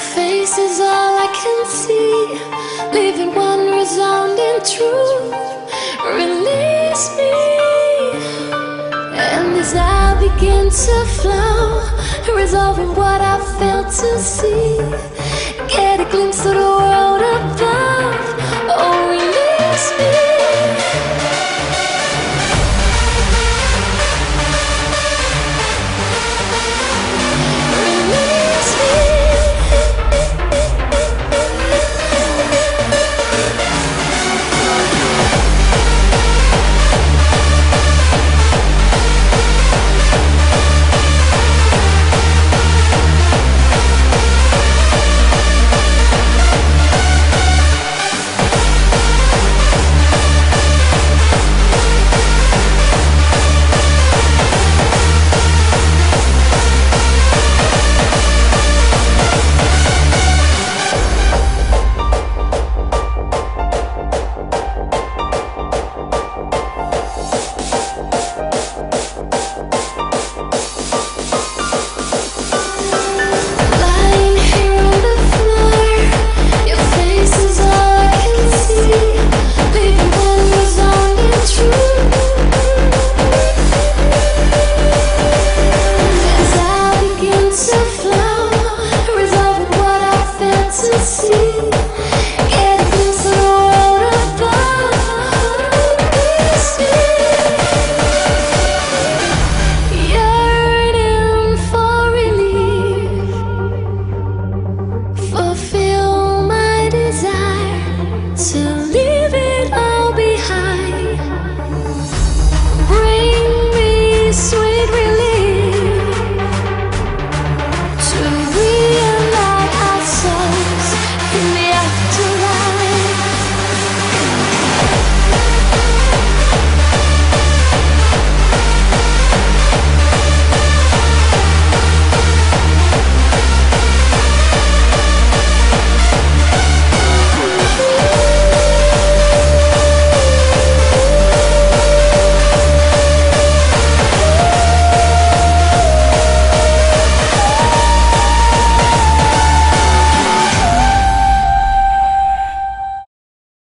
face is all I can see, leaving one resounding truth. Release me, and as I begin to flow, resolving what I failed to see, get a glimpse of the world above. Oh, release me. See.